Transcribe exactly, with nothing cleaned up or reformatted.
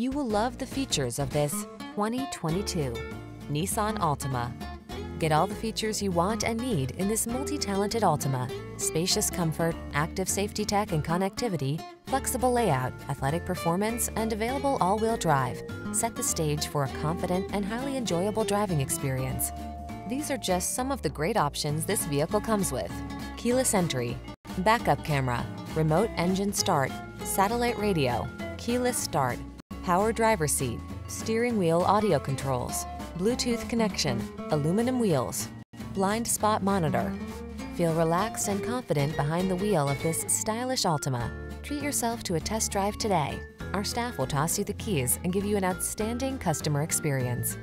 You will love the features of this twenty twenty-two Nissan Altima. Get all the features you want and need in this multi-talented Altima. Spacious comfort, active safety tech and connectivity, flexible layout, athletic performance, and available all-wheel drive set the stage for a confident and highly enjoyable driving experience. These are just some of the great options this vehicle comes with: keyless entry, backup camera, remote engine start, satellite radio, keyless start, power driver's seat, steering wheel audio controls, Bluetooth connection, aluminum wheels, blind spot monitor. Feel relaxed and confident behind the wheel of this stylish Altima. Treat yourself to a test drive today. Our staff will toss you the keys and give you an outstanding customer experience.